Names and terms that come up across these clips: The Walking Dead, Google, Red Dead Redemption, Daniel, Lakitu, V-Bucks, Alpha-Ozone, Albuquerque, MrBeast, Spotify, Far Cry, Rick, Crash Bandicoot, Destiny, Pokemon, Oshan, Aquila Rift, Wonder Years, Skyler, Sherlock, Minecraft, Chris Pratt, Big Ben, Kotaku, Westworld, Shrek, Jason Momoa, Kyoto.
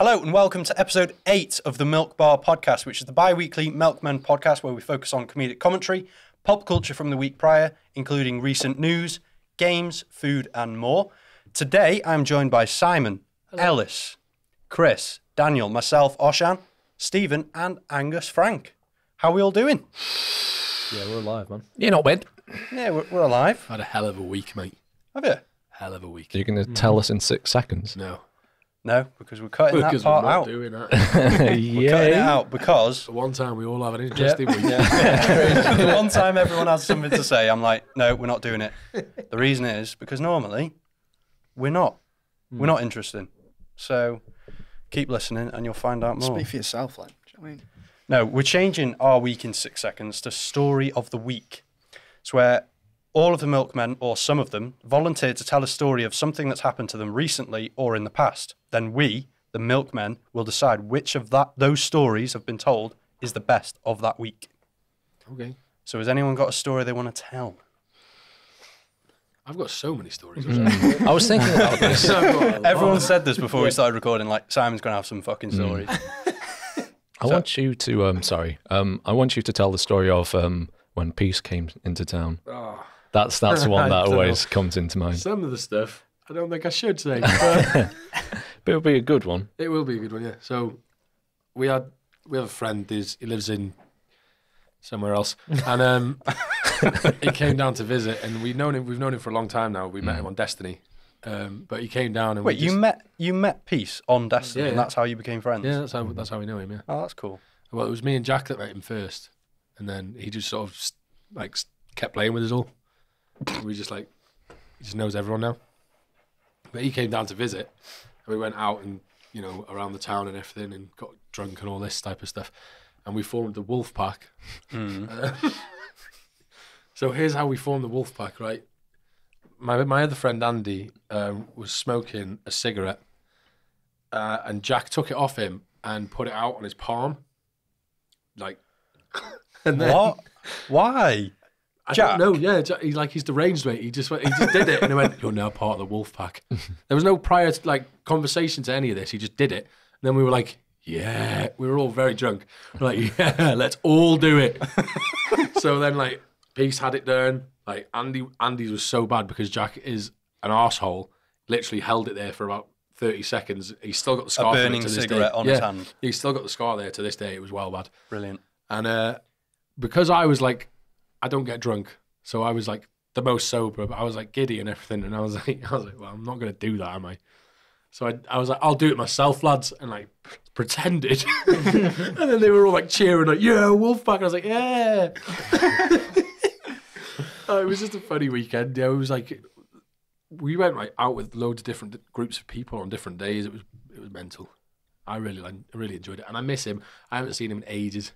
Hello and welcome to episode 8 of the Milk Bar Podcast, which is the bi-weekly Milkmen podcast where we focus on comedic commentary, pop culture from the week prior, including recent news, games, food and more. Today I'm joined by Simon, hello. Ellis, Chris, Daniel, myself, Oshan, Stephen and Angus Frank. How are we all doing? Yeah, we're alive, man. You're not bad. Yeah, we're alive. I had a hell of a week, mate. Have you? Hell of a week. Are you going to tell us in 6 seconds? No. No, because we're cutting that part out. Because we're not doing that. We're cutting it out because... The one time we all have an interesting week. Yeah. The one time everyone has something to say, I'm like, no, we're not doing it. The reason is because normally we're not. We're not interesting. So keep listening and you'll find out more. Speak for yourself, like. Do you know what I mean? No, we're changing our week in 6 seconds to Story of the Week. It's where all of the milkmen, or some of them, volunteered to tell a story of something that's happened to them recently or in the past. Then we, the milkmen, will decide which of those stories have been told is the best of that week. Okay. So has anyone got a story they want to tell? I've got so many stories. I was thinking about this. Everyone said this before we started recording, like, Simon's going to have some fucking stories. I want you to tell the story of... when Peace came into town. Oh. That's one that always comes into mind. Some of the stuff I don't think I should say. But, but it'll be a good one. It will be a good one, yeah. So we have a friend, he lives in somewhere else. And he came down to visit, and we've known him for a long time now. We met him on Destiny. But he came down and you met Peace on Destiny, and that's how you became friends? Yeah, that's how we knew him, yeah. Oh, that's cool. Well, it was me and Jack that met him first. And then he just sort of like kept playing with us all. We just like, he just knows everyone now. But he came down to visit, and we went out and, you know, around the town and everything, and got drunk and all this type of stuff. And we formed the Wolf Pack. So here's how we formed the Wolf Pack, right? My other friend Andy was smoking a cigarette, and Jack took it off him and put it out on his palm, like. And then, what? Why? I don't know. Yeah, Jack, he's deranged, mate. He just did it, and he went, "You're now part of the Wolf Pack." There was no prior conversation to any of this. He just did it. And then we were like, "Yeah," we were all very drunk. We're like, "Yeah, let's all do it." So then, Peace had it done. Andy's was so bad because Jack is an arsehole. Literally held it there for about 30 seconds. He's still got the scar. A burning cigarette on his hand. He's still got the scar there to this day. It was well bad. Brilliant. And because I was like, I don't get drunk, so I was like the most sober, but I was like giddy and everything, and I was like, well, I'm not gonna do that, am I? So I was like, I'll do it myself, lads, and pretended, and then they were all cheering, yeah, Wolfpack. And I was like, yeah. It was just a funny weekend. Yeah, it was we went out with loads of different groups of people on different days. It was mental. I really enjoyed it, and I miss him. I haven't seen him in ages.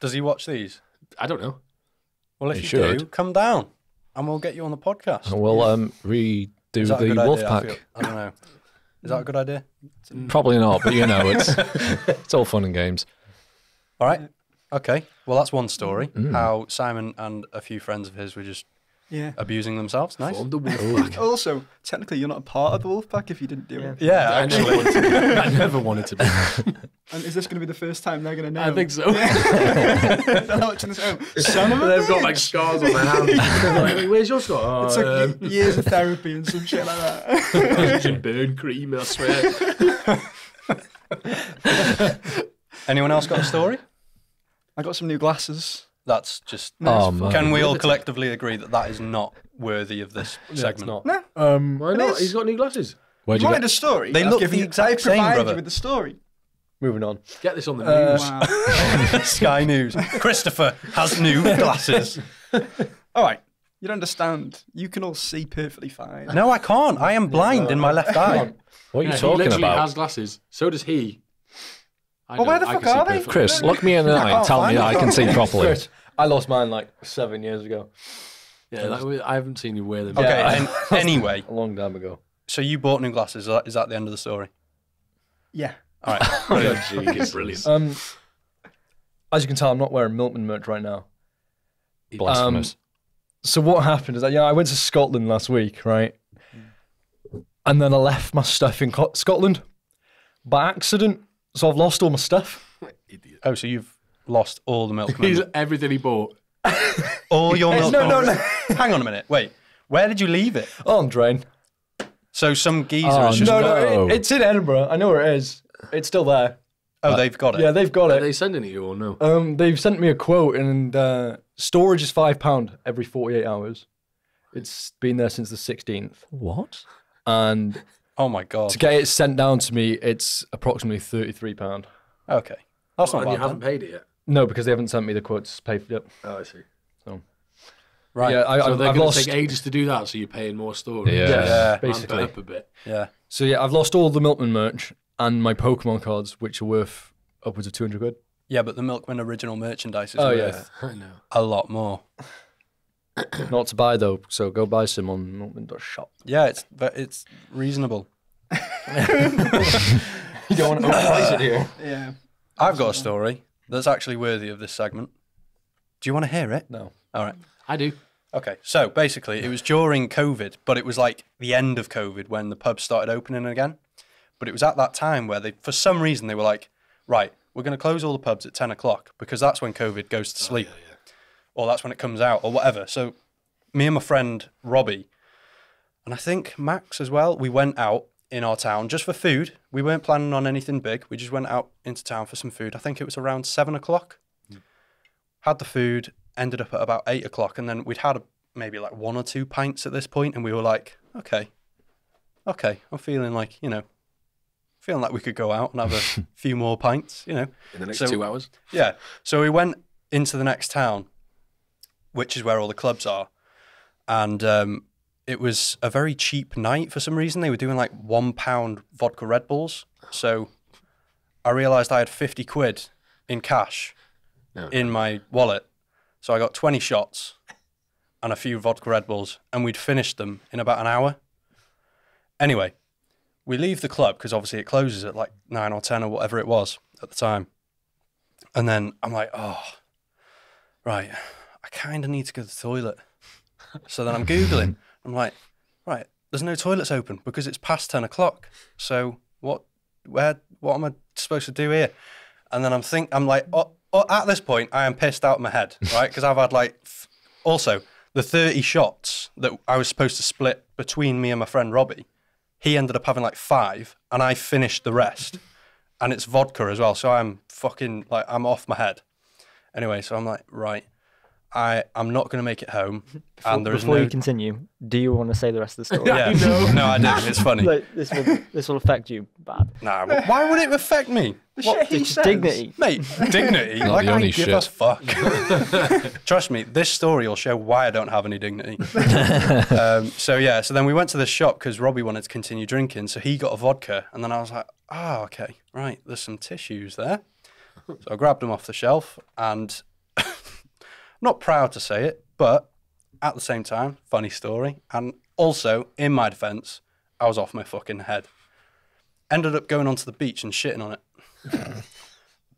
Does he watch these? I don't know. Well, if you do, come down and we'll get you on the podcast. And we'll redo the Wolfpack. I don't know. Is that a good idea? Probably not, but you know, it's all fun and games. All right. Okay. Well, that's one story. How Simon and a few friends of his were just abusing themselves. Nice. Formed the Wolfpack. Also, technically, you're not a part of the Wolfpack if you didn't do it. Yeah, actually. I never wanted to be. And is this going to be the first time they're going to know? I think so. They're watching this home. They've got scars on their hands. Where's your scar? Oh, it's years of therapy and some shit like that. And burn cream, I swear. Anyone else got a story? I got some new glasses. That's just... No, can we all collectively agree that is not worthy of this segment? It's not. No. Why not? He's got new glasses. Where'd you get a story? They look the exact same, brother. I provide you with the story. Moving on. Get this on the news. Wow. Sky News. Christopher has new glasses. All right. You don't understand. You can all see perfectly fine. No, I can't. I am blind in my left eye. What are you talking about? He literally has glasses. So does he. Well, where the fuck are they? Chris, look me in the eye and tell me that I can see properly. Chris, I lost mine 7 years ago. Yeah, I haven't seen you wear them. Okay, anyway. A long time ago. So you bought new glasses. Is that the end of the story? Yeah. All right. Brilliant. As you can tell, I'm not wearing Milkman merch right now. Blasphemous. So what happened is that, I went to Scotland last week, right? And then I left my stuff in Scotland. by accident. So I've lost all my stuff. Idiot. Oh, so you've lost all the milk. Everything he bought. All your milk. No. Hang on a minute. Wait. Where did you leave it? Oh, on drain. So some geezer has just it's in Edinburgh. I know where it is. It's still there. Oh, they've got it. Yeah, they've got it. Are they sending it you or no? They've sent me a quote, and storage is £5 every 48 hours. It's been there since the 16th. What? And oh my god, to get it sent down to me, it's approximately £33. Okay, that's not bad. You haven't paid it yet? No, because they haven't sent me the quotes to pay for it. Oh, I see. So, right. Yeah, so they're going to take ages to do that. So you're paying more storage. Yeah, basically. Up a bit. Yeah. So yeah, I've lost all the Milkmen merch. And my Pokemon cards, which are worth upwards of 200 quid. Yeah, but the Milkmen original merchandise is worth a lot more. Not to buy, though, so go buy some on milkmen.shop. Yeah, it's reasonable. You don't want to overprice it here. Yeah. I've got a story that's actually worthy of this segment. Do you want to hear it? No. All right. I do. Okay, so basically it was during COVID, but it was like the end of COVID when the pub started opening again. But it was at that time where they, for some reason, they were like, right, we're going to close all the pubs at 10 o'clock because that's when COVID goes to sleep or that's when it comes out or whatever. So me and my friend Robbie, and I think Max as well, we went out in our town just for food. We weren't planning on anything big. We just went out into town for some food. I think it was around 7 o'clock. Mm. Had the food, ended up at about 8 o'clock, and then we'd had maybe like one or two pints at this point, and we were like, okay, I'm feeling like, feeling like we could go out and have a few more pints, in the next 2 hours. Yeah. So we went into the next town, which is where all the clubs are. And it was a very cheap night for some reason. They were doing like £1 vodka Red Bulls. So I realised I had 50 quid in cash in my wallet. So I got 20 shots and a few vodka Red Bulls, and we'd finished them in about an hour. Anyway, we leave the club because obviously it closes at like 9 or 10 or whatever it was at the time. And then I'm like, right, I kind of need to go to the toilet. So then I'm Googling. I'm like, right, there's no toilets open because it's past 10 o'clock. So what am I supposed to do here? And then I'm like, at this point, I am pissed out of my head, right? Because I've had like, also the 30 shots that I was supposed to split between me and my friend Robbie. He ended up having like 5, and I finished the rest. And it's vodka as well, so I'm fucking, like, I'm off my head. Anyway, so I'm like, right, I'm not going to make it home. Before you continue, do you want to say the rest of the story? Yeah, no, I do. It's funny. Like, this will affect you bad. Nah, why would it affect me? It's dignity. Mate, dignity? Like, I give a fuck. Trust me, this story will show why I don't have any dignity. So then we went to the shop because Robbie wanted to continue drinking, so he got a vodka, and then I was like, okay, right, there's some tissues there. So I grabbed them off the shelf, and not proud to say it, but at the same time, funny story. And also, in my defence, I was off my fucking head. Ended up going onto the beach and shitting on it.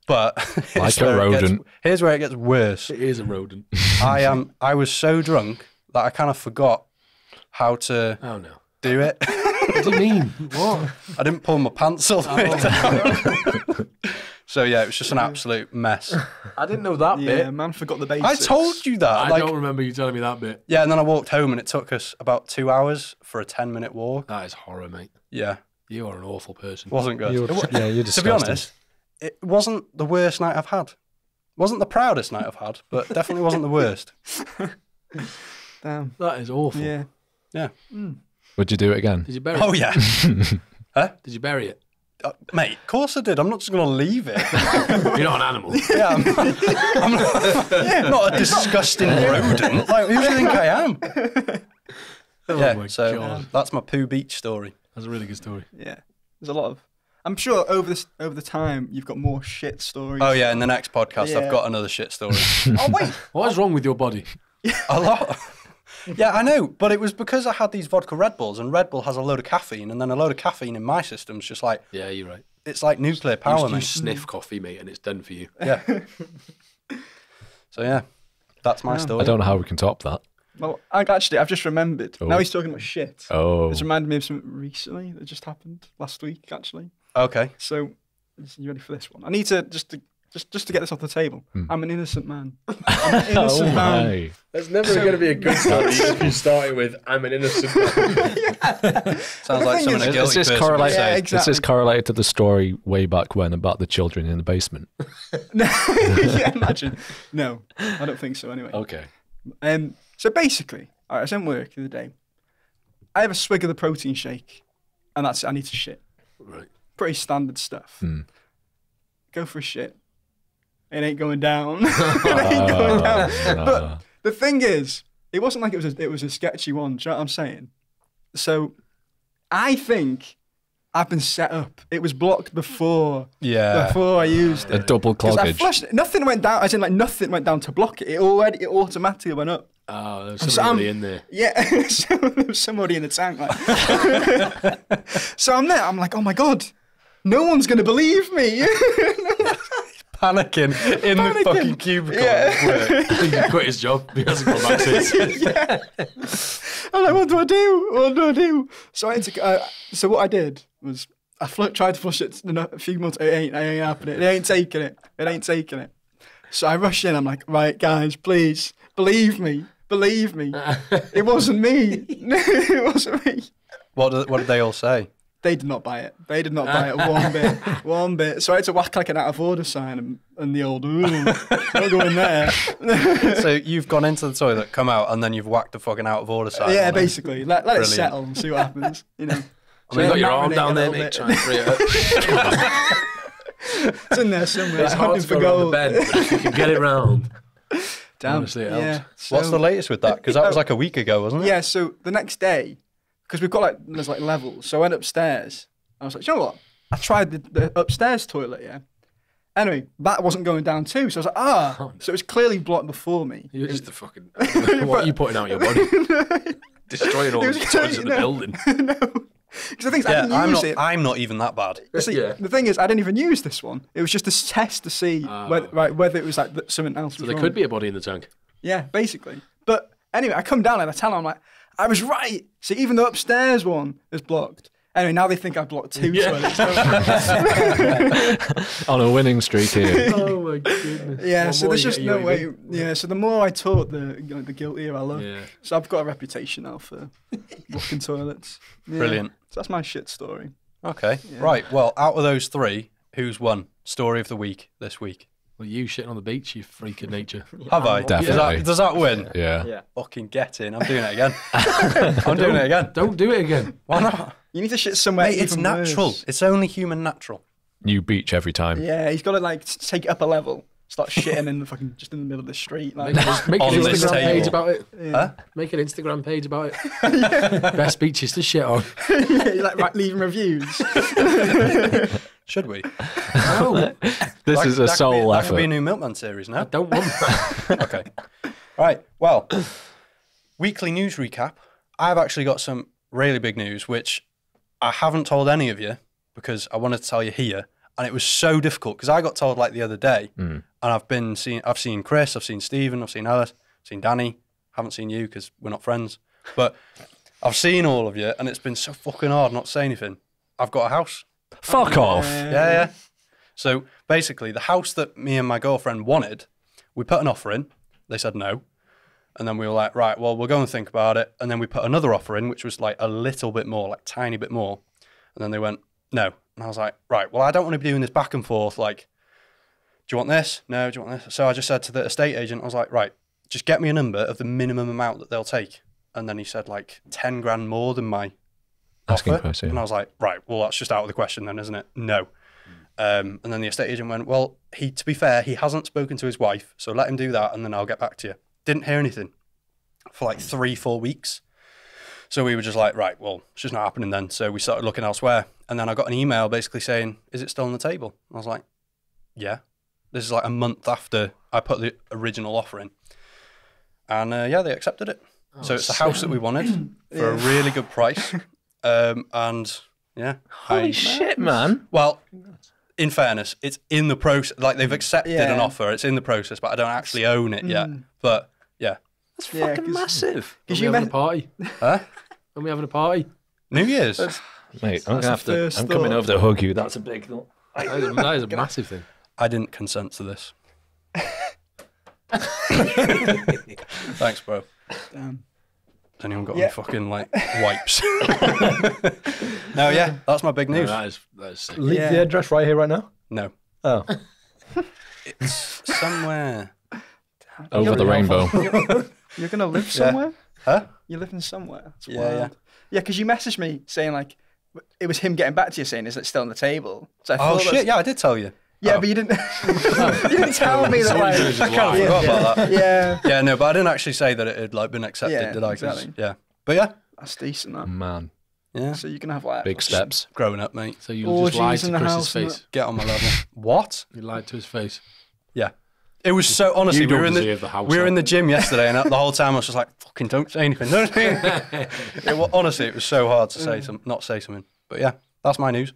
But like a rodent. Here's where it gets worse. It is a rodent. I was so drunk that I kind of forgot how to do it. What do you mean? What? I didn't pull my pants all the way down. So yeah, it was just an absolute mess. I didn't know that bit. Yeah, man, forgot the basics. I told you that. I don't remember you telling me that bit. Yeah, and then I walked home, and it took us about 2 hours for a 10-minute walk. That is horror, mate. Yeah. You are an awful person. Wasn't good. You're disgusting. To be honest, it wasn't the worst night I've had. Wasn't the proudest night I've had, but definitely wasn't the worst. Damn. That is awful. Yeah. Yeah. Mm. Would you do it again? Did you bury it? Oh, yeah. Huh? Did you bury it? Mate, of course I did. I'm not just going to leave it. You're not an animal. Yeah, I'm not a disgusting rodent. Like, who do you think I am? Oh yeah, my God. That's my poo beach story. That's a really good story. Yeah, there's a lot of. I'm sure over the time you've got more shit stories. Oh yeah, in the next podcast I've got another shit story. Oh wait, what is wrong with your body? A lot. Yeah, I know, but it was because I had these vodka Red Bulls, and Red Bull has a load of caffeine, and then a load of caffeine in my system's just like. Yeah, you're right. It's like nuclear power, mate. You sniff coffee, mate, and it's done for you. Yeah. So yeah, that's my story. I don't know how we can top that. Well, I've just remembered. Oh. Now he's talking about shit. Oh. It's reminded me of something recently that just happened last week, actually. Okay. So, you ready for this one? I need to just to get this off the table. I'm an innocent man. I'm an innocent man. That's never going to be a good start if you started with "I'm an innocent man." Sounds like someone a guilty person. It's just correlated to the story way back when about the children in the basement. Yeah, imagine. No, I don't think so. Anyway. Okay. So basically, all right, I was at work the other day. I have a swig of the protein shake, and that's it. I need to shit. Right. Pretty standard stuff. Go for a shit. It ain't going down. It ain't going down. But the thing is, it wasn't like it was a sketchy one. Do you know what I'm saying? So I think I've been set up. It was blocked before. Yeah. Before I used it. A double cloggage. Nothing went down. As in, like, nothing went down to block it. It automatically went up. Oh, there's somebody in there. Yeah, there's somebody in the tank. Like. So I'm there. I'm like, oh my god, no one's gonna believe me. Panicking in the fucking cubicle. Yeah. I think he quit his job. He hasn't gone back since. Yeah. I'm like, what do I do? What do I do? So I had to. So what I did was I tried to flush it a few months. It ain't happening. It ain't taking it. It ain't taking it. So I rush in. I'm like, right, guys, please believe me. Believe me. It wasn't me. It wasn't me. What did they all say? They did not buy it. They did not buy it one bit. One bit. So I had to whack like an out of order sign and the old, ooh, not going there. So you've gone into the toilet, come out, and then you've whacked a fucking out of order sign. Yeah, basically. Let it settle and see what happens. You know. I mean, you got your arm down there, mate. Trying to free it up. It's in there somewhere. It's hard to go on the bed, but you can get it round. Damn. Honestly, it helps. What's the latest with that? Because that was like a week ago, wasn't it? Yeah, so the next day, because we've got there's levels. So I went upstairs. I was like, you know what? I tried the upstairs toilet, yeah. Anyway, that wasn't going down too. So I was like, so it was clearly blocked before me. You're just the fucking, what are you putting out your body? Destroying all the toilets in the building. No. Because the thing is, I'm not even that bad. See, the thing is, I didn't even use this one. It was just a test to see whether it was like something else. So there could be a body in the tank. Yeah, basically. But anyway, I come down and I tell her, I'm like, I was right. See, even the upstairs one is blocked. Anyway, now they think I've blocked two toilets. On a winning streak here. Oh my goodness. Yeah, so there's just no way. Yeah, so the more I talk, the guiltier I look. Yeah. So I've got a reputation now for blocking toilets. Yeah. Brilliant. So that's my shit story. Okay. Yeah. Right, well, out of those three, who's won? Story of the week this week. Well, you shitting on the beach, you freak of nature. Have I? Definitely. Does that win? Yeah. Fucking get in. I'm doing it again. I'm doing it again. Don't do it again. Why not? You need to shit somewhere. Mate, it's natural. Worse. It's only human natural. New beach every time. Yeah, he's got to like take it up a level. Start shitting in the fucking just in the middle of the street. Like, make an Instagram page about it. Yeah. Huh? Make an Instagram page about it. Best beaches to shit on. You're like leaving reviews. Should we? No. This is a soul effort. That could be a new Milkman series now. I don't want that. Okay. Right. Well, weekly news recap. I've actually got some really big news, which I haven't told any of you because I wanted to tell you here. And it was so difficult because I got told like the other day and I've seen Chris, I've seen Stephen, I've seen Alice, I've seen Danny. Haven't seen you because we're not friends. But I've seen all of you and it's been so fucking hard not to say anything. I've got a house. Fuck off. Yeah. So basically, the house that me and my girlfriend wanted, we put an offer in. They said no. And then we were like, right, well, we'll go and think about it. And then we put another offer in, which was like a little bit more, like tiny bit more. And then they went, no. And I was like, right, well, I don't want to be doing this back and forth. Like, do you want this? No, do you want this? So I just said to the estate agent, I was like, right, just get me a number of the minimum amount that they'll take. And then he said like 10 grand more than my asking price. Yeah. And I was like, right, well, that's just out of the question then, isn't it? No. And then the estate agent went, well, to be fair, he hasn't spoken to his wife, so let him do that and then I'll get back to you. Didn't hear anything for like 3-4 weeks. So we were just like, right, well, it's just not happening then. So we started looking elsewhere. And then I got an email basically saying, is it still on the table? I was like, yeah. This is like a month after I put the original offer in. And yeah, they accepted it. Oh, so it's the house that we wanted for a really good price. And yeah. Holy shit, man. Well, in fairness, it's in the process. Like they've accepted an offer. It's in the process, but I don't actually own it yet. But yeah. That's fucking massive. Are we having a party? Huh? Are we having a party? New Year's. Mate, I'm coming over to hug you. That's a big thought. That is a massive thing. I didn't consent to this. Thanks, bro. Damn. Has anyone got any fucking like wipes? No, yeah, that's my big news. No, that is sick. Leave the address right here, right now. No. Oh. It's somewhere over the rainbow. You're gonna live somewhere? Yeah. Huh? You're living somewhere. That's wild. Yeah, because you messaged me saying like it was him getting back to you saying is it still on the table? So I yeah, I did tell you. Yeah, but you didn't. You didn't tell me that. Like, I kind of forgot about that. Yeah. Yeah, no, but I didn't actually say that it had like been accepted, did I? Exactly. Yeah. But yeah, that's decent. That. Man. Yeah. So you can have like big steps. Growing up, mate. So you just lied to Chris's face. Get on my level. What? You lied to his face. Yeah. It was so honestly. We were in the gym yesterday, and the whole time I was just like, "Fucking don't say anything." Honestly, it was so hard to say not say something. But yeah, that's my news.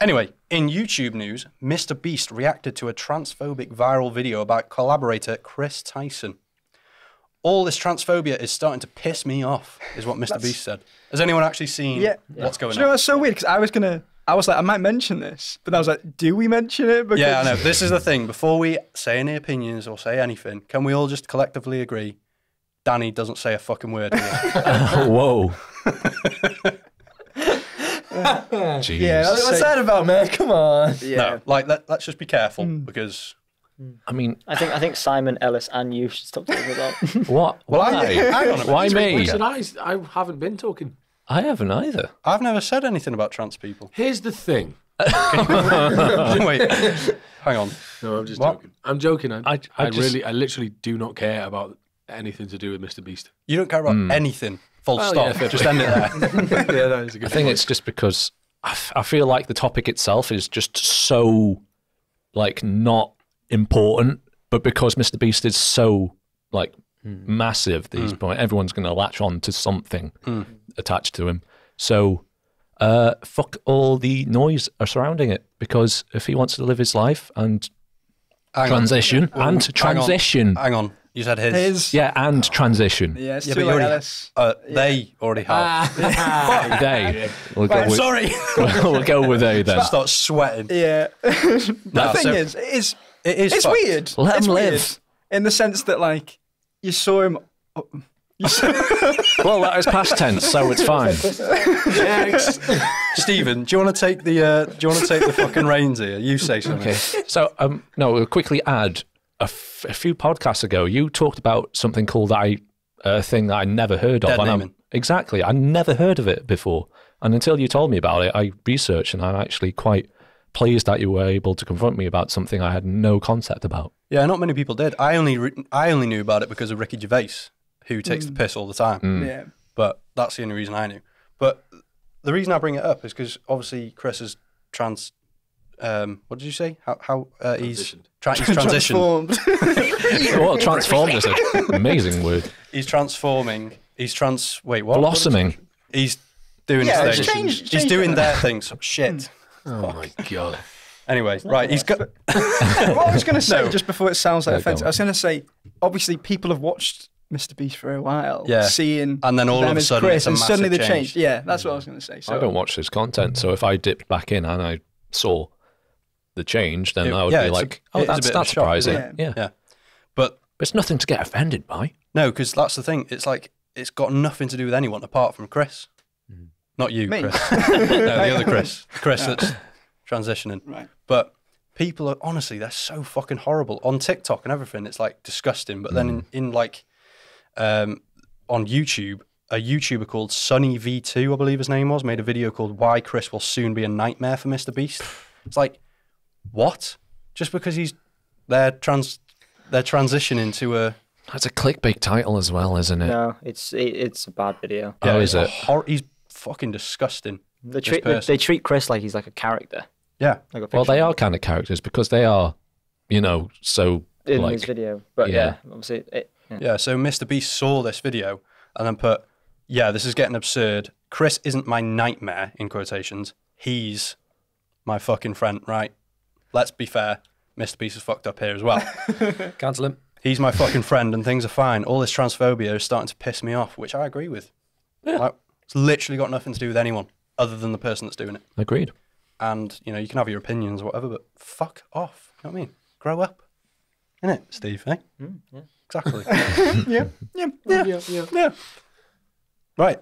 Anyway, in YouTube news, MrBeast reacted to a transphobic viral video about collaborator Chris Tyson. All this transphobia is starting to piss me off, is what MrBeast said. Has anyone actually seen what's going on? You know, that's so weird, because I was like, I might mention this, but I was like, do we mention it? Because... Yeah, I know. This is the thing. Before we say any opinions or say anything, can we all just collectively agree, Danny doesn't say a fucking word here? Whoa. Jeez. Yeah, what's that about, man? Come on. Yeah. No, like let's just be careful because I mean, I think Simon, Ellis, and you should stop talking about what. Well, why me? I haven't been talking. I haven't either. I've never said anything about trans people. Here's the thing. Wait, hang on. No, I'm just joking. I'm joking. I literally do not care about anything to do with MrBeast. You don't care about anything. Full stop. Yeah, just end it there. Yeah, that is a good point. I think it's just because I feel like the topic itself is just so, like, not important. But because MrBeast is so, like, massive at this point, everyone's going to latch on to something attached to him. So fuck all the noise surrounding it. Because if he wants to live his life and transition. Hang on. You said his. Yeah, and transition. Yeah, it's too late, Ellis. They already have. They. We'll go with, sorry. We'll go with they then. Start sweating. Yeah. The thing is, it's weird. Let him live. In the sense that, like, you saw him... Well, that is past tense, so it's fine. Stephen, do you want to take the fucking reins here? You say something. Okay. So, no, we'll quickly add... A few podcasts ago, you talked about something called a thing that I never heard of. Dead naming. Exactly. I never heard of it before. And until you told me about it, I researched, and I'm actually quite pleased that you were able to confront me about something I had no concept about. Yeah, not many people did. I only knew about it because of Ricky Gervais, who takes the piss all the time. Mm. Yeah. But that's the only reason I knew. But the reason I bring it up is because, obviously, Chris is trans... what did you say? How he's transitioned. What transformed is an amazing word. He's transforming. He's wait, what? Blossoming. He's doing his thing. He's doing their things. Shit. Oh my god. Anyway, right. He's got. What I was going to say just before it sounds like offensive, I was going to say obviously people have watched MrBeast for a while, seeing and then all of a sudden Chris, and suddenly they changed. Yeah, that's what I was going to say. So I don't watch his content, so if I dipped back in and I saw the change, then I would be like, oh, that's surprising. Shock, yeah. But it's nothing to get offended by. No, because that's the thing. It's like, it's got nothing to do with anyone apart from Chris. Mm. Not you, Chris. No, the other Chris. Chris that's transitioning. Right. But people are, honestly, they're so fucking horrible. On TikTok and everything, it's like disgusting. But then in like, on YouTube, a YouTuber called Sunny V2, I believe his name was, made a video called Why Chris Will Soon Be a Nightmare for MrBeast. It's like, what? Just because they're transitioning to a... That's a clickbait title as well, isn't it? No, it's a bad video. Yeah, is it? He's fucking disgusting. They treat Chris like he's like a character. Yeah. Like well, they are kind of characters because they are, you know, so... In like, this video. But yeah obviously... so MrBeast saw this video and then put, this is getting absurd. Chris isn't my nightmare, in quotations. He's my fucking friend, right? Let's be fair, MrBeast is fucked up here as well. Cancel him. He's my fucking friend and things are fine. All this transphobia is starting to piss me off, which I agree with. Yeah. Like, it's literally got nothing to do with anyone. other than the person that's doing it. Agreed. And, you know, you can have your opinions or whatever, but fuck off. You know what I mean? Grow up. Innit, Steve, eh? Mm, yeah. Exactly. Yeah. Right.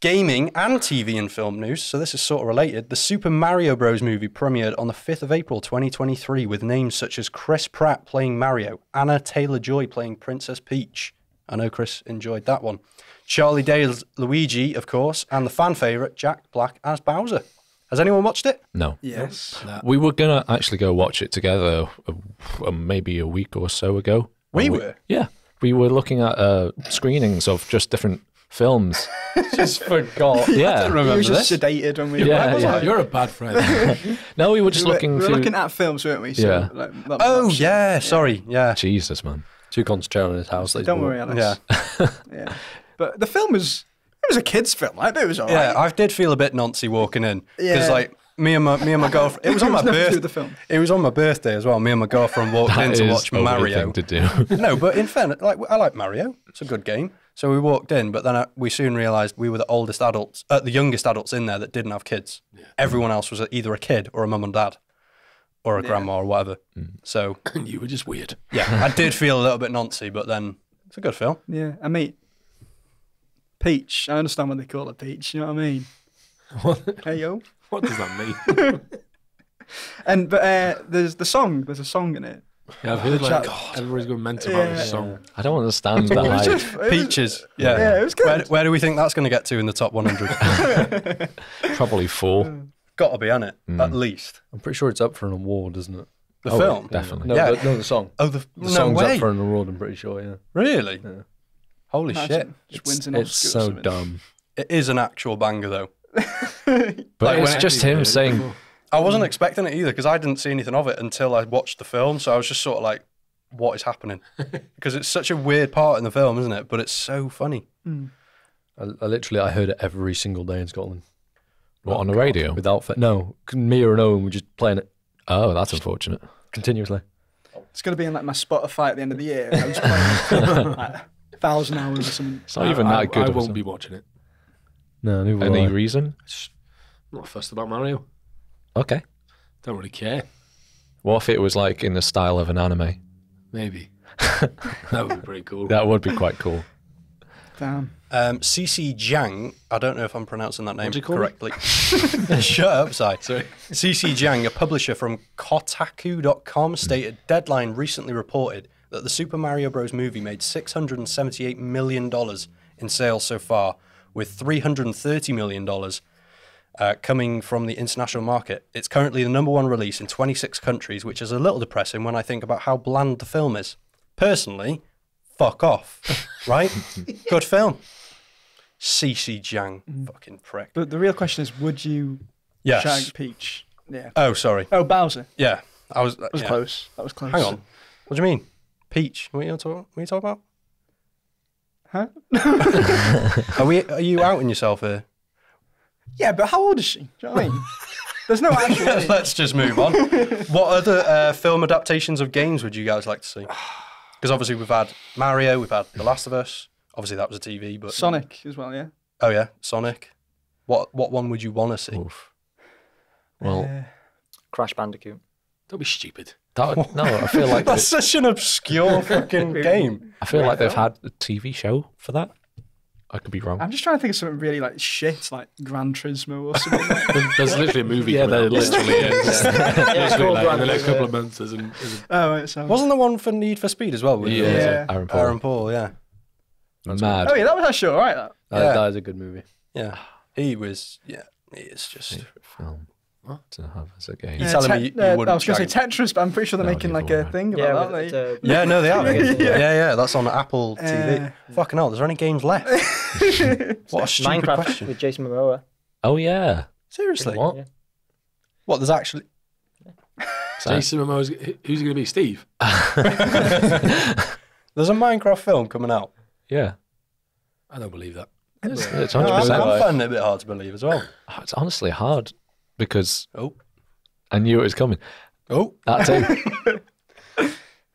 Gaming and TV and film news, so this is sort of related. The Super Mario Bros. Movie premiered on the 5th of April 2023 with names such as Chris Pratt playing Mario, Anna Taylor-Joy playing Princess Peach. I know Chris enjoyed that one. Charlie Day's Luigi, of course, and the fan favourite Jack Black as Bowser. Has anyone watched it? No. Yes. No. We were going to actually go watch it together maybe a week or so ago. We were? Yeah. We were looking at screenings of just different films. Just forgot. Yeah. I don't remember this. You were just sedated when we were like, yeah. You're a bad friend. No, we were just looking at films, weren't we? So yeah. Sorry. Yeah. Jesus, man. Too concentrated on his house. Don't worry, Alex. Yeah. Yeah. But the film was... It was a kid's film. I bet it was all right. Yeah, I did feel a bit nancy walking in. Yeah. Because, like, me and my girlfriend... It was on my birthday. It was on my birthday as well. Me and my girlfriend walked in to watch Mario. That is a thing to do. No, but in fairness, like, I like Mario. It's a good game. So we walked in, but then we soon realised we were the youngest adults in there that didn't have kids. Yeah. Everyone else was either a kid or a mum and dad or a grandma or whatever. Mm. So... And you were just weird. Yeah, I did feel a little bit nancy, but then it's a good film. Yeah, I mean... Peach. I understand why they call it Peach. You know what I mean? What? Hey yo. What does that mean? But there's a song in it. Yeah, I've heard like everybody's going mental about this song. I don't understand that. Peaches. Yeah, it was good. Where do we think that's going to get to in the top 100? Probably 4. Got to be on it at least. I'm pretty sure it's up for an award, isn't it? The film, definitely. No, yeah. The song. Oh, the song's up for an award. I'm pretty sure. Yeah. Really? Yeah. Holy shit. It's so dumb. It is an actual banger, though. But it's just him saying... I wasn't expecting it either, because I didn't see anything of it until I watched the film, so I was just sort of like, what is happening? Because it's such a weird part in the film, isn't it? But it's so funny. Mm. I heard it every single day in Scotland. What, on the radio? No, me and Owen were just playing it. Oh, that's unfortunate. Continuously. It's going to be in like my Spotify at the end of the year. I was playing like 1,000 hours or something. It's not even that good. I won't be watching it. No, neither will I. Any reason? I'm not fussed about Mario. Okay. Don't really care. What if it was like in the style of an anime? Maybe. That would be pretty cool. That would be quite cool. Damn. CC Jiang, I don't know if I'm pronouncing that name correctly. Shut up, Si. Sorry. CC Jiang, a publisher from Kotaku.com, stated Deadline recently reported that the Super Mario Bros. Movie made $678 million in sales so far, with $330 million coming from the international market. It's currently the number one release in 26 countries, which is a little depressing when I think about how bland the film is. Personally, fuck off, right? Good film. CC Jiang, fucking prick. But the real question is, would you shag Peach? Yeah. Oh, sorry. Oh, Bowser. Yeah. That was close. That was close. Hang on. What do you mean? Peach, what are you talking about? Huh? Are you outing yourself here? Yeah, but how old is she? Do you know what I mean? There's no actual... Let's just move on. What other film adaptations of games would you guys like to see? Because obviously we've had Mario, we've had The Last of Us. Obviously that was a TV, but... Sonic as well, yeah? Oh yeah, Sonic. What one would you want to see? Oof. Well... Crash Bandicoot. Don't be stupid. No, I feel like... That's such an obscure fucking game. I feel like they've had a TV show for that. I could be wrong. I'm just trying to think of something really like shit, like Gran Turismo or something. There's literally a movie. Yeah, there literally is. In the next couple of months. Wasn't the one for Need for Speed as well? Yeah. Aaron Paul, yeah. That's mad. Oh yeah, that was actually all right. That is a good movie. Yeah. He was... Yeah, it's just... film. To have as a game. You're telling me you wouldn't... I was going to say Tetris, but I'm pretty sure they're making like a thing about that. Yeah, no, they are. Yeah, that's on Apple TV. Fucking hell, is there any games left? What a stupid Minecraft question. With Jason Momoa. Oh, yeah. Seriously? What? Yeah. What, there's actually... Jason Momoa's... Who's going to be? Steve? There's a Minecraft film coming out. Yeah. I don't believe that. It's 100%. I'm finding it a bit hard to believe as well. It's honestly hard. Because I knew it was coming. That's it.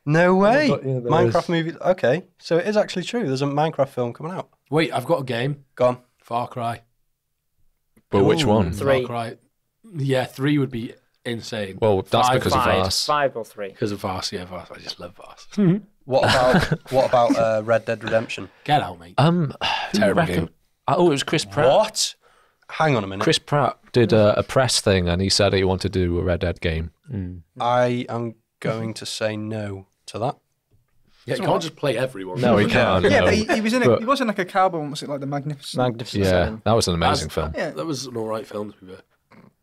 No way. Minecraft movie. Okay, so it is actually true. There's a Minecraft film coming out. Wait, I've got a game. Go on. Far Cry. But which one? Three. Right. Yeah, three would be insane. Well, that's because of Vars. 5 or 3. Because of Vars, yeah, Vars. I just love Vars. Mm-hmm. What about Red Dead Redemption? Get out, mate. Terrible game. Oh, it was Chris Pratt. What? Hang on a minute. Chris Pratt did a press thing, and he said he wanted to do a Red Dead game. Mm. I am going to say no to that. Yeah, you can't just play everyone. No, he can't. Yeah, but he was in. He wasn't like a cowboy. Was it like the Magnificent? Yeah, that was an amazing film. Yeah, that was an all right film, to be fair.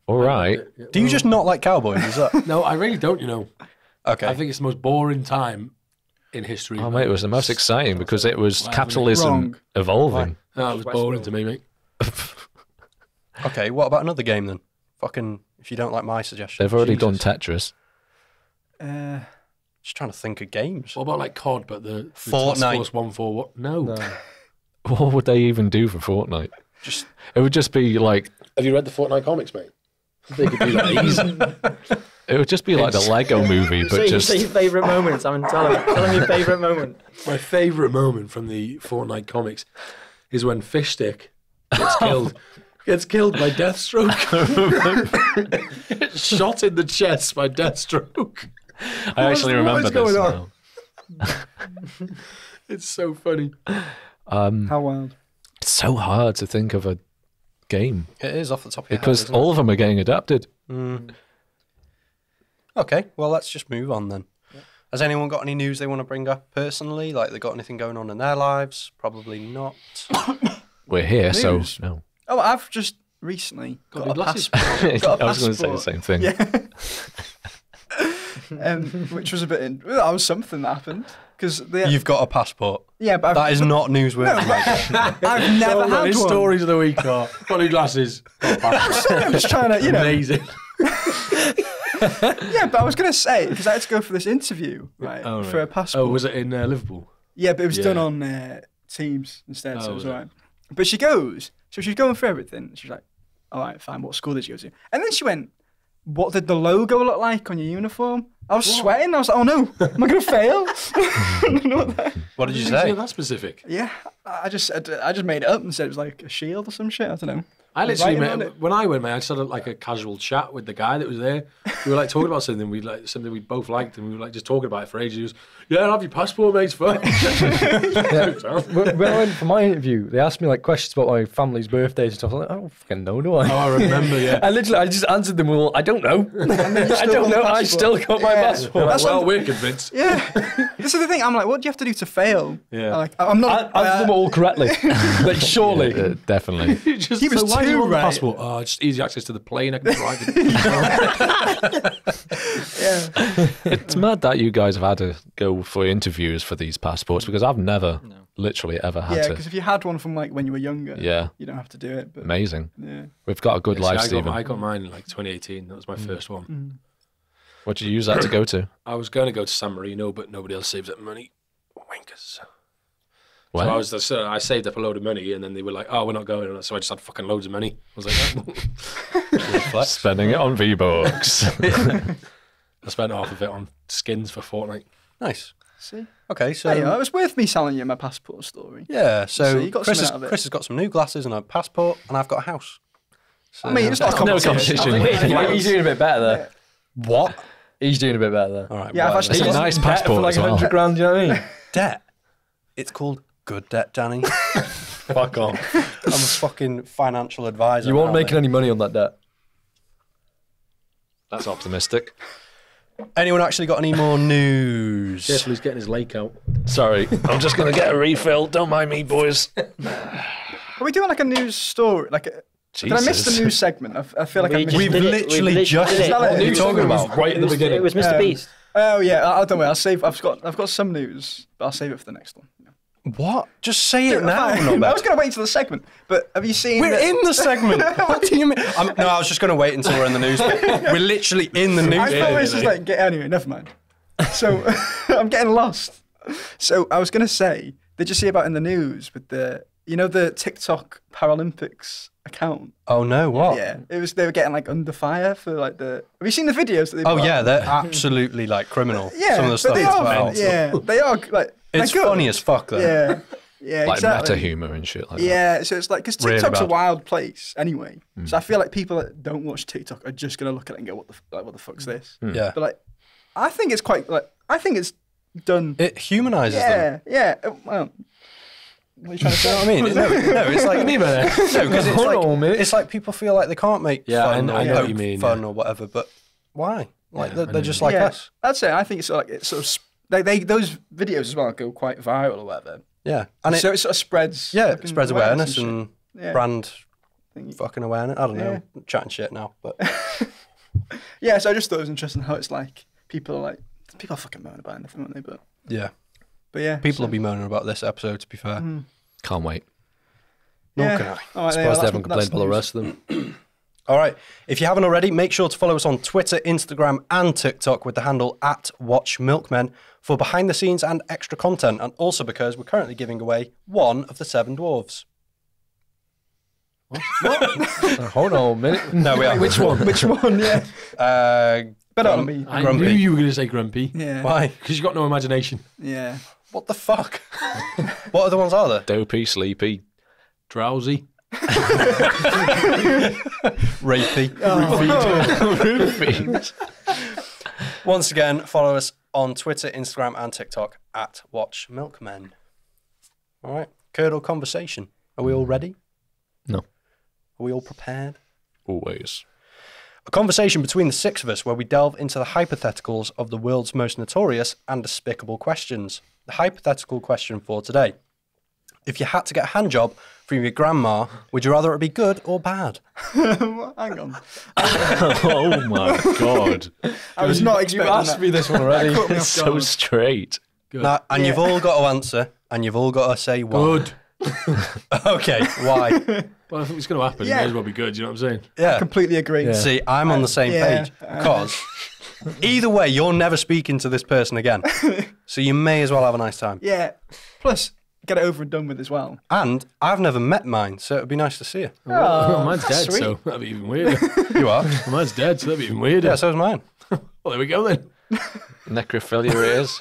All right. Do you just not like cowboys? Is that? No, I really don't. You know. Okay. I think it's the most boring time in history. Oh mate, it was the most exciting because it was capitalism evolving. No, it was boring to me, mate. Okay, what about another game then? Fucking, if you don't like my suggestion, they've already done Tetris. Just trying to think of games. What about like COD, but the Fortnite 1 4? What? No. What would they even do for Fortnite? Just it would just be like. Have you read the Fortnite comics, mate? They could be like these. It would just be like the Lego movie, but just. Say your favourite moments. I mean, tell them your favourite moment. My favourite moment from the Fortnite comics is when Fishstick gets killed. Gets killed by Deathstroke. Shot in the chest by Deathstroke. I actually remember this now. It's so funny. How wild. It's so hard to think of a game. It is off the top of your head. Because all of them are getting adapted. Mm. Okay, well, let's just move on then. Yep. Has anyone got any news they want to bring up personally? Like, they got anything going on in their lives? Probably not. We're here, so no. Oh, I've just recently got a passport. I was going to say the same thing. Yeah. Which was a bit... that was something that happened. You've got a passport. Yeah, but... That is not newsworthy. No, I've never had one. Stories of the week are... Got glasses. Got passport. I'm just trying to, you know... Amazing. Yeah, but I was going to say, because I had to go for this interview, right, for a passport. Oh, was it in Liverpool? Yeah, but it was done on Teams instead, so it was all right. But she goes... So she's going for everything. She's like, all right, fine, what school did you go to? And then she went, what did the logo look like on your uniform? I was sweating. I was like, oh no, am I going to fail? What did you say? That specific? Yeah, I just made it up and said it was like a shield or some shit. I don't know. I literally, when I went, mate, I just had like a casual chat with the guy that was there. We were like talking about something we both liked, and we were like just talking about it for ages. He was, yeah, I'll have your passport, mate. It's fun. When I went for my interview, they asked me like questions about my family's birthdays and stuff. I was like, I don't fucking know, do I? Oh, I remember, yeah. I just answered them all, I don't know. I don't know. I still got my passport. That's well, we're convinced. Yeah. This is the thing. I'm like, what do you have to do to fail? Yeah. I'm not. Answer them all correctly. Like, surely. Yeah, definitely. He was so you want the passport? Oh, just easy access to the plane. I can drive it. Yeah. It's mad that you guys have had to go for interviews for these passports because I've never, literally ever had to. Yeah, because if you had one from like when you were younger, you don't have to do it. But, amazing. Yeah. We've got a good life, Stephen. I got mine in like 2018. That was my first one. Mm. What did you use that to go to? I was going to go to San Marino, but nobody else saves up money. Wankers. When? So I saved up a load of money, and then they were like, "Oh, we're not going." So I just had fucking loads of money. I was like, oh. Spending it on V-Bucks. I spent half of it on skins for Fortnite. Nice. See. Okay, so it was worth me selling you my passport story. Yeah. So you got Chris has got some new glasses and a passport, and I've got a house. So, I mean, it's not a competition. He's doing a bit better there. Yeah. What? He's doing a bit better there. All right. Yeah, well, I've actually got a nice passport for like 100 grand. You know what I mean? Debt. It's called. Good debt, Danny. Fuck off. I'm a fucking financial advisor. You weren't making any money on that debt. That's optimistic. Anyone actually got any more news? Careful, he's getting his lake out. Sorry, I'm just going to get a refill. Don't mind me, boys. Are we doing like a news story? Like, did I miss the news segment? I feel like we've literally just talking about right at the beginning. It was Mr. Beast. Oh yeah, don't worry. I've got some news, but I'll save it for the next one. What? Just say it now. I was going to wait until the segment, but have you seen... We're in the segment. What do you mean? No, I was just going to wait until we're in the news. We're literally in the news. I thought it was just like, anyway, never mind. So I'm getting lost. So I was going to say, did you see about in the news with the, you know, the TikTok Paralympics account? Oh no, what? Yeah, it was, they were getting like under fire for like the... Have you seen the videos that they put out? They're absolutely like criminal. Yeah, some of the stuff. They are like... It's funny as fuck, though. Yeah. Yeah, like exactly. Meta humor and shit like that. Yeah, so it's like, because TikTok's a wild place anyway. Mm. So I feel like people that don't watch TikTok are just going to look at it and go, what the fuck's this? Mm. Yeah. But like, I think it's quite, like, I think it's done. It humanizes them. Yeah, yeah. Well, what are you trying to say? What I mean? No, it's like, no, because it's like people feel like they can't make fun or whatever, but why? Like, yeah, they're just like us. That's it. I think it's like, it's sort of, those videos as well go quite viral or whatever. Yeah, and so it sort of spreads. Yeah, it spreads awareness and brand fucking awareness. I don't know, I'm chatting shit now, but yeah. So I just thought it was interesting how it's like people are fucking moaning about anything, aren't they? But yeah, people will be moaning about this episode. To be fair, can't wait. Nor can I. I suppose they haven't complained about the rest of them. All right, if you haven't already, make sure to follow us on Twitter, Instagram, and TikTok with the handle @WatchMilkmen for behind-the-scenes and extra content, and also because we're currently giving away one of the 7 dwarves. What? Hold on a minute. No, we are. Which one? Which one? Yeah. Grumpy. I knew you were going to say Grumpy. Yeah. Why? Because you got no imagination. Yeah. What the fuck? What other ones are there? Dopey, sleepy, drowsy. Rapey. Once again, follow us on Twitter, Instagram, and TikTok @WatchMilkmen. All right, Curdle Conversation. Are we all ready? No. Are we all prepared? Always. A conversation between the 6 of us where we delve into the hypotheticals of the world's most notorious and despicable questions. The hypothetical question for today: if you had to get a hand job from your grandma, would you rather it be good or bad? Hang on. Oh my God. I was not expecting that. You asked me this one already. It's so straight. Good. Now, and you've all got to answer, and you've all got to say why. Good. Okay, why? Well, I think it's going to happen. Yeah. It may as well be good, you know what I'm saying? Yeah. I completely agree. Yeah. See, I'm on the same page. Because either way, you're never speaking to this person again. So you may as well have a nice time. Yeah. Plus, get it over and done with as well. And I've never met mine, so it'd be nice to see her. Oh, well, mine's dead, sweet. So that'd be even weirder. You are? Well, mine's dead, so that'd be even weirder. Yeah, so is mine. Well, there we go then. Necrophilia it is.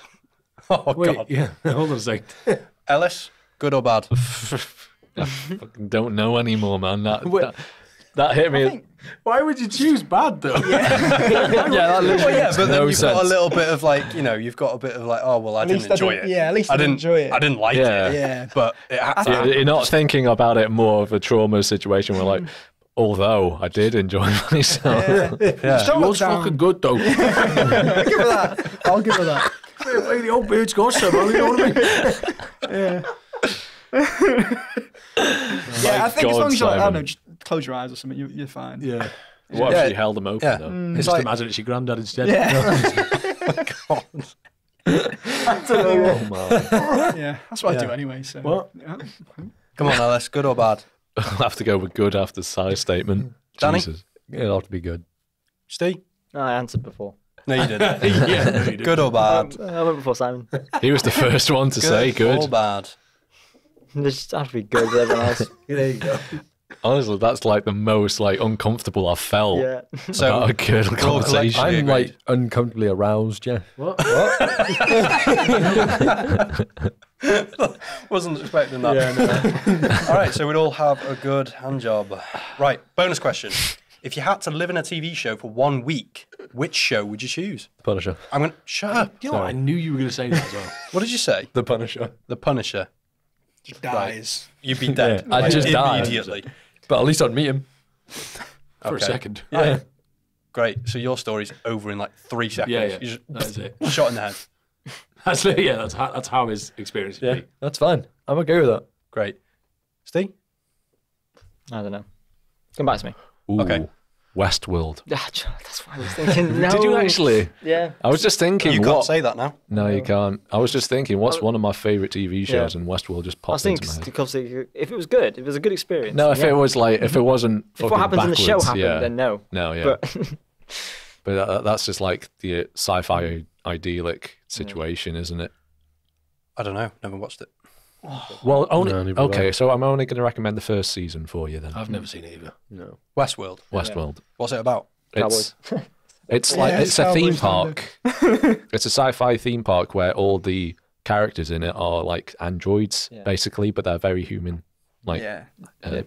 Oh, wait, God. Yeah, hold on a sec. Ellis, good or bad? I fucking don't know anymore, man. That hit me. Why would you choose bad though? But then you've got a little bit of like, you know, you've got a bit of like, oh well, I didn't enjoy it. Yeah, at least I didn't enjoy it. I didn't like it. Yeah, but it had to happen. You're not thinking about it more of a trauma situation. Where like, although I did enjoy myself, it was fucking good though. Give her that. I'll give her that. Wait, the old bird's got some. You know what I mean? Yeah. Yeah, I think as long as you're like, I don't know, just close your eyes or something, you're fine. Yeah. What if she held them open though? It's just like, imagine it's your granddad instead. Yeah. Oh my God. I don't know. Oh, yeah, that's what I do anyway. So what? Yeah. Come on, Alice. Good or bad? I'll have to go with good after Si's statement. Danny? Jesus. It'll have to be good. Steve? No, I answered before. No, you didn't. No, you didn't. Good or bad? I went before Simon. He was the first one to say good. Good or bad? They just have to be good with everyone else. There you go. Honestly, that's like the most like uncomfortable I've felt. Yeah. So about a curdle conversation. I'm like uncomfortably aroused. Yeah. What? Wasn't expecting that. Yeah, no. All right. So we'd all have a good hand job. Right. Bonus question: if you had to live in a TV show for 1 week, which show would you choose? The Punisher. I'm gonna shut up. You know what? I knew you were gonna say that as well. What did you say? The Punisher. The Punisher. Just dies. Right. You'd be dead. Yeah, I'd just die immediately. But at least I'd meet him for a second. Yeah. Right. Great. So your story's over in like 3 seconds. Yeah, yeah. Just, that is it. Shot in the head. That's it. Yeah, that's how his experience would be. That's fine. I'm okay with that. Great. Steve? I don't know. Come back to me. Ooh, okay. Westworld. That's what I was thinking. No. Did you actually? Yeah. I was just thinking. You can't say that now. No, you can't. I was just thinking, what's one of my favourite TV shows, and Westworld just popped into my head. Because if it was good, if it was a good experience. No, if it was like, if it wasn't. If what happens in the show happened, then no. No, yeah. But that's just like the sci-fi idyllic situation, isn't it? I don't know. Never watched it. Well, so I'm only going to recommend the first season for you then. I've never seen it either. No. Westworld. Westworld. Yeah. What's it about? It's like it's a theme park. It's a sci-fi theme park where all the characters in it are like androids, basically, but they're very human, like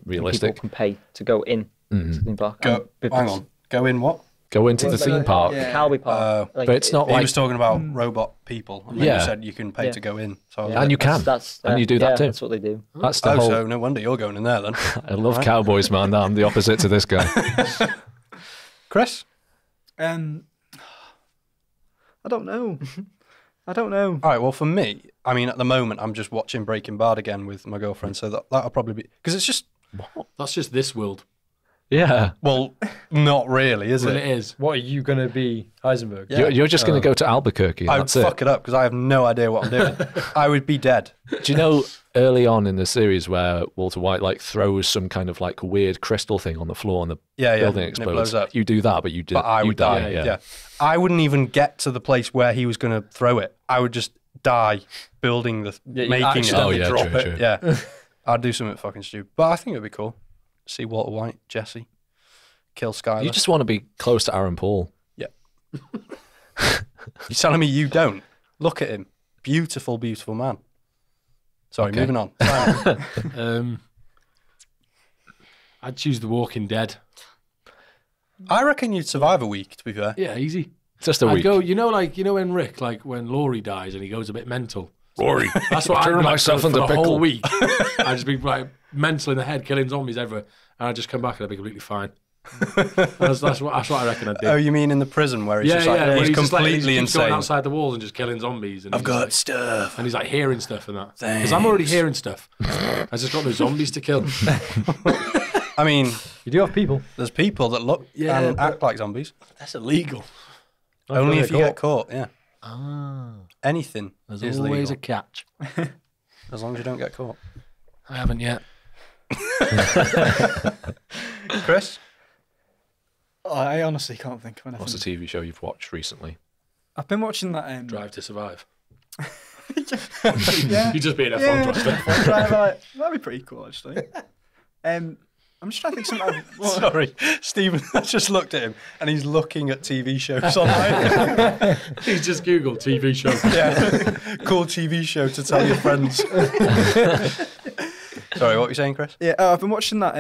realistic. People can pay to go in to the theme park. Go in what? Go into the theme park. Yeah. Calby Park. But it's not like... He was talking about robot people. And you said you can pay to go in. So and you can. And you do that too. That's what they do. That's the whole... so no wonder you're going in there then. I love cowboys, man. I'm the opposite to this guy. Chris? I don't know. All right, well, for me, I mean, at the moment, I'm just watching Breaking Bad again with my girlfriend, so that'll probably be... Because it's just... What? That's just this world. Yeah. Well, not really, is it? Well, it is. What are you going to be, Heisenberg? Yeah. You're just going to go to Albuquerque. I would fuck it up because I have no idea what I'm doing. I would be dead. Do you know early on in the series where Walter White like throws some kind of like weird crystal thing on the floor and the building explodes? And it blows up. You do that, but you would die. Yeah. I wouldn't even get to the place where he was going to throw it. I would just die building the making it. Drop true, it. True. Yeah. I'd do something fucking stupid, but I think it'd be cool. See Walter White, Jesse, kill Skyler. You just want to be close to Aaron Paul. Yeah. You're telling me you don't? Look at him. Beautiful, beautiful man. Sorry, moving on. I'd choose The Walking Dead. I reckon you'd survive a week, to be fair. Yeah, easy. Just a week. I'd go, you know when Rick, like when Laurie dies and he goes a bit mental? Laurie. That's what I turn myself into the whole week. I'd just be like... mental in the head, killing zombies everywhere, and I just come back and I'd be completely fine. that's what I reckon I'd do. Oh, you mean in the prison where he's just like he's completely just insane, going outside the walls and just killing zombies? And I've got like, stuff, and he's like hearing stuff and that. Because I'm already hearing stuff. I just got no zombies to kill. I mean, you do have people. There's people that look and act like zombies. That's illegal. Only if you get caught. Yeah. Ah. Anything. There's always a catch. As long as you don't get caught. I haven't yet. Chris? I honestly can't think of anything. What's the TV show you've watched recently? I've been watching that Drive to Survive. You just being a F1 driver. That'd be pretty cool actually. I'm just trying to think something. Sorry, Stephen, I just looked at him and he's looking at TV shows online. He's just Googled TV show. Yeah. Cool TV show to tell your friends. Sorry, what were you saying, Chris? Yeah, I've been watching that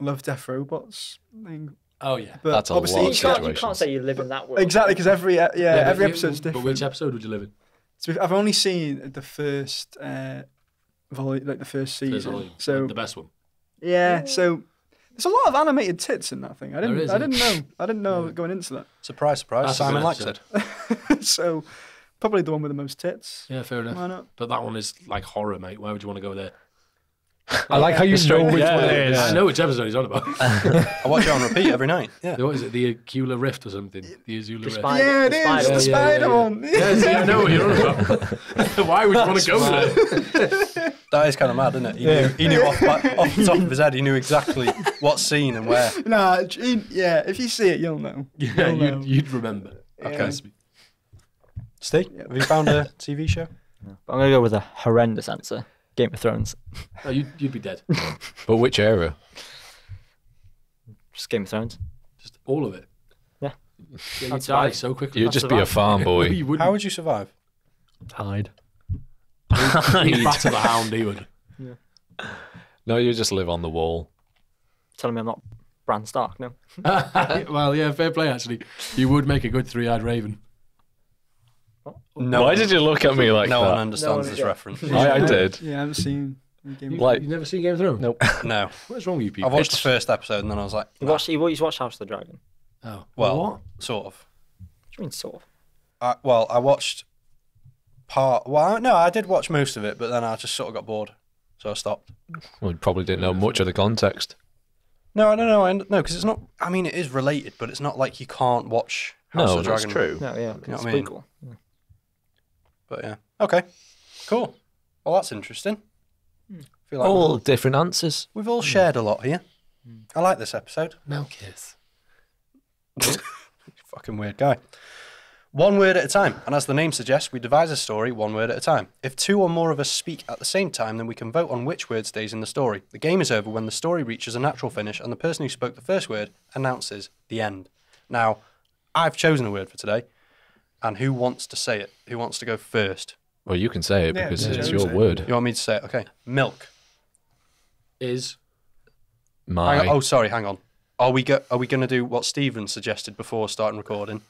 Love, Death, Robots thing. Oh, yeah. But that's a lot of situations. You can't say you live in that world. Exactly, because every episode's different. But which episode would you live in? So I've only seen the first season. Volume. So the best one. Yeah, so there's a lot of animated tits in that thing. I didn't know going into that. Surprise, surprise. That's Simon likes it. So probably the one with the most tits. Yeah, fair enough. Why not? But that one is like horror, mate. Why would you want to go there? I like how you know which one it is. I know which episode he's on about. I watch it on repeat every night. Yeah. What is it? The Aquila Rift or something? The Azula Rift. Yeah, it is. The spider one. Yeah, I know what you're on about. Why would you want to go there? That is kind of mad, isn't it? He knew off the top of his head, he knew exactly what scene and where. Nah, if you see it, you'll know. Yeah, you'd remember. Okay. Steve, have you found a TV show? No. I'm going to go with a horrendous answer. Game of Thrones. Oh, you'd be dead. But which era? Just Game of Thrones. Just all of it? Yeah, you'd die so quickly. You'd just be a farm boy. No, how would you survive? Hide. He'd batter the hound, he would. Yeah. No, you just live on the wall. Telling me I'm not Bran Stark, no? Well, yeah, fair play, actually. You would make a good three-eyed raven. No. Why did you look at me like that? No one understands this reference. I did. Yeah, I haven't seen Game of Thrones. You've never seen Game of Thrones? Nope. No. What's wrong with you people? I watched the first episode and then I was like... Nah. You watched House of the Dragon? Oh. Well, what? Sort of. What do you mean sort of? I watched part... Well, no, I did watch most of it, but then I just sort of got bored. So I stopped. Well, you probably didn't know much of the context. No, I don't know. No, because it's not... I mean, it is related, but it's not like you can't watch House of the Dragon. No, that's true. No, yeah. You know what I mean? Cool. Yeah. But yeah. Okay. Cool. Well, that's interesting. Feel like all different answers. We've all shared a lot here. I like this episode. Melkis. Fucking weird guy. One word at a time. And as the name suggests, we devise a story one word at a time. If two or more of us speak at the same time, then we can vote on which word stays in the story. The game is over when the story reaches a natural finish and the person who spoke the first word announces the end. Now, I've chosen a word for today. And who wants to say it? Who wants to go first? Well, you can say it because it's your word. You want me to say it? Okay. Milk is my... Hang on. Oh, sorry. Hang on. Are we going to do what Stephen suggested before starting recording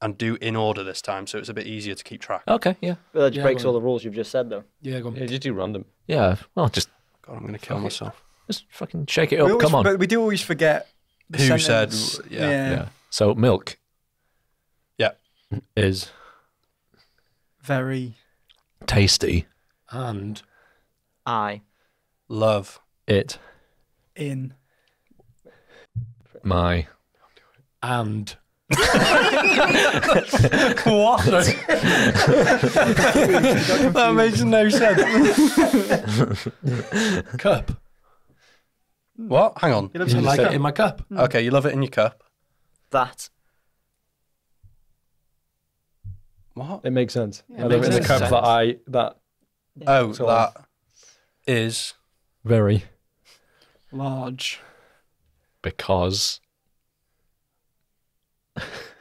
and do in order this time so it's a bit easier to keep track? Okay, yeah. Well, that just breaks all the rules you've just said, though. Yeah, go on. Yeah, just do random. Yeah, well, just... God, I'm going to kill myself. Just fucking shake it up. Always, come on. But we do always forget who sentence. Said... Yeah. So, milk... Yeah. Is... Very... Tasty. And... I... Love... It... In... My... And... What? That makes no sense. Cup. What? Hang on. You love it in my cup. Okay, you love it in your cup. That. What? It makes sense. Yeah, I love it in the cup sense. That is very large. Because.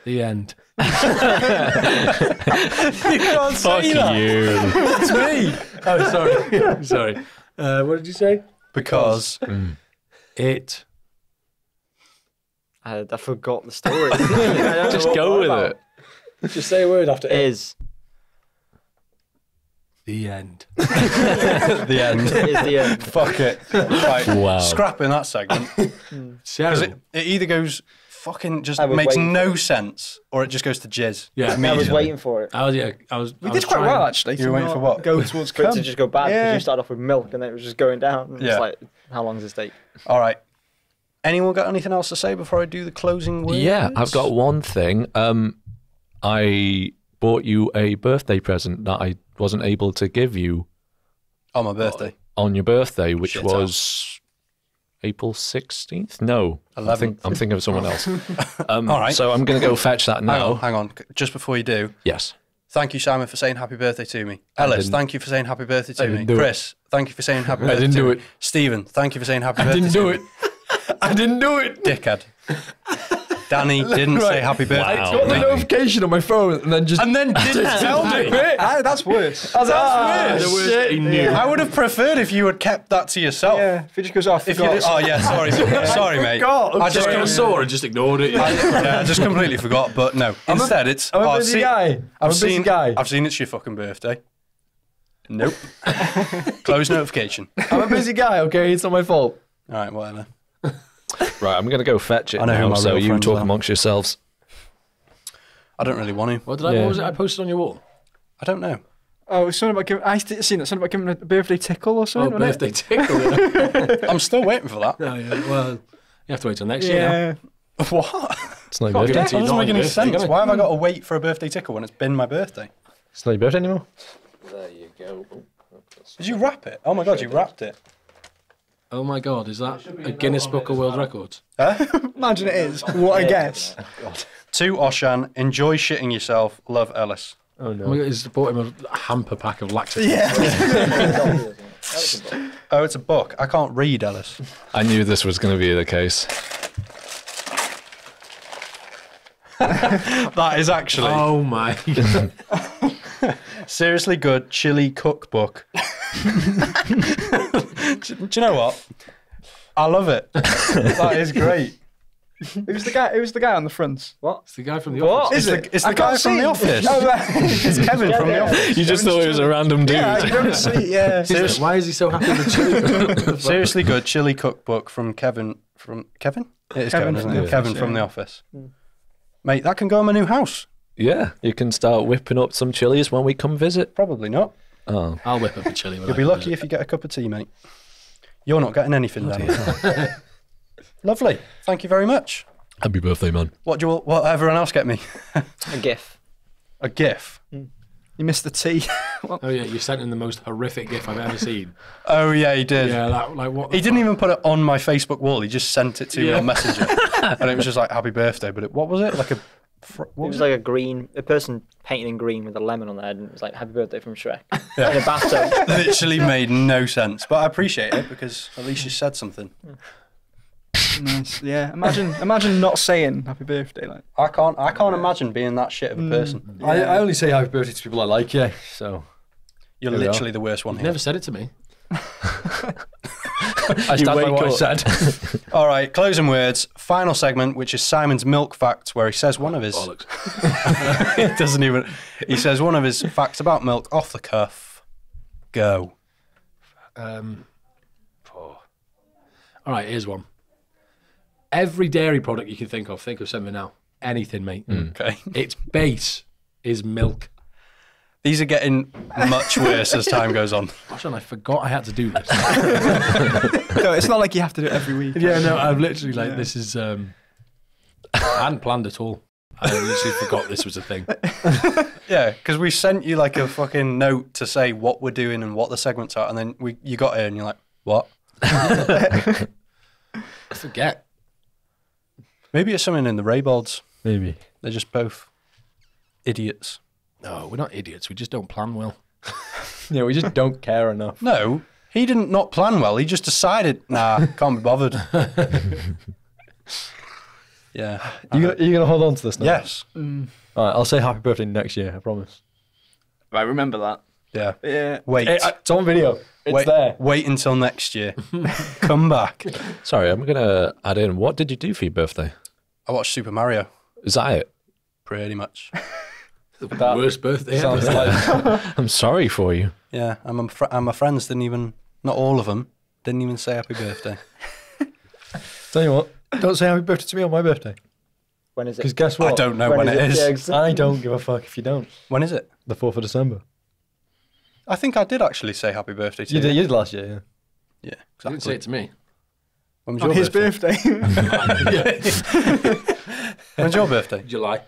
The end. You can't say that. It's me. Oh, sorry. Sorry. What did you say? Because it. I forgot the story. Just go with it. Just say a word after it. Is. The end. The end. It is the end. Fuck it. Right. Wow. Scrapping that segment. Because it either goes. Fucking just makes no sense, or it just goes to jizz. Yeah, I was waiting for it. We did quite well actually. You were waiting for what? Go towards cum. To just go bad because you started off with milk and then it was just going down. Yeah. It's like, how long does this take? All right. Anyone got anything else to say before I do the closing words? Yeah, I've got one thing. I bought you a birthday present that I wasn't able to give you. On my birthday. On your birthday, which was. April 16th? No. 11th. I'm thinking of someone else. All right. So I'm going to go fetch that now. Hang on. Just before you do. Yes. Thank you, Simon, for saying happy birthday to me. Ellis, thank you for saying happy birthday to me. Chris, thank you for saying happy birthday to me. I didn't do it. Stephen, thank you for saying happy birthday to me. I didn't do it. Dickhead. Danny didn't say happy birthday. I got the notification on my phone and then just... And then didn't tell me. That's worse. That's worse. Shit. I would have preferred if you had kept that to yourself. Yeah, if it just goes off. Oh, yeah, sorry. Sorry, mate. I just got sore and just ignored it. I just completely forgot, but no. Instead, it's... I'm a busy guy. I've seen it's your fucking birthday. Nope. Close notification. I'm a busy guy, okay? It's not my fault. All right, whatever. Right, I'm going to go fetch it now, so you talk amongst yourselves. I don't really want to. What was it I posted on your wall? I don't know. Oh, it was something about giving... I seen it, something about giving a birthday tickle or something. Oh, birthday tickle. I'm still waiting for that. Oh, yeah. Well, you have to wait till next year now. What? It's not your birthday. It doesn't make any sense. Why have I got to wait for a birthday tickle when it's been my birthday? It's not your birthday anymore. There you go. Did you wrap it? Oh, my God, you wrapped it. Oh my God, is that a Guinness Book of World Records? Imagine it is. What a guess. God. To Oshan, enjoy shitting yourself, love Ellis. Oh no. He's bought him a hamper pack of laxatives. Yeah. Oh, it's a book. I can't read, Ellis. I knew this was going to be the case. That is actually... Oh my God. Seriously good chili cookbook. Do you know what? I love it. That is great. Who's the guy on the front? What? It's the guy from The Office. It's the guy from The Office. It's Kevin from The Office. You just thought it was a random dude. Yeah, I couldn't see. Yeah. Seriously, why is he so happy with the chili? Seriously good chili cookbook from Kevin from Kevin. It is Kevin, isn't it? Kevin from The Office. Mate, that can go in my new house. Yeah, you can start whipping up some chilies when we come visit. Probably not. Oh, I'll whip up a chili. You'll be lucky if you get a cup of tea, mate. You're not getting anything, then. Lovely. Thank you very much. Happy birthday, man. What do you? What everyone else get me? A GIF. A GIF. Mm. You missed the tea. Oh yeah, you sent him the most horrific GIF I've ever seen. Oh yeah, he did. Yeah, like what? He didn't even put it on my Facebook wall. He just sent it to me on Messenger, and it was just like happy birthday. But what was it? Like a. What was it? Like a person painted in green with a lemon on their head, and it was like happy birthday from Shrek in a bathtub. Literally made no sense, but I appreciate it because at least you said something. Nice. Yeah, imagine not saying happy birthday. Like I can't imagine being that shit of a person. I only say happy birthday to people I like. Yeah, so You're literally the worst one here. Never said it to me. I stand by what I said. All right, closing words. Final segment, which is Simon's Milk Fact, where he says one of his... Bollocks. It doesn't even... He says one of his facts about milk off the cuff. Go. All right, here's one. Every dairy product you can think of something now. Anything, mate. Okay. Its base is milk. These are getting much worse as time goes on. Oshan, I forgot I had to do this. No, it's not like you have to do it every week. Yeah, no, I'm literally like, this is... I hadn't planned at all. I literally forgot this was a thing. Yeah, because we sent you like a fucking note to say what we're doing and what the segments are, and then you got here and you're like, what? I forget. Maybe it's something in the Raybolds. Maybe. They're just both idiots. No, we're not idiots. We just don't plan well. Yeah, we just don't care enough. No, he didn't not plan well. He just decided, nah, can't be bothered. Yeah. You're going to hold on to this now? Yes. All right, I'll say happy birthday next year, I promise. Right, remember that. Yeah. Yeah. Wait. It's on video. It's wait, there. Wait until next year. Come back. Sorry, I'm going to add in, what did you do for your birthday? I watched Super Mario. Is that it? Pretty much. That worst birthday ever. Like, I'm sorry for you. Yeah, and my friends didn't even, not all of them, didn't even say happy birthday. Tell you what, don't say happy birthday to me on my birthday. When is it? Because guess what? I don't know when it is. Yeah, exactly. I don't give a fuck if you don't. When is it? The 4th of December. I think I did actually say happy birthday to you. You did last year, yeah. Yeah, exactly. You didn't say it to me. When was on your his birthday? When's your birthday? July.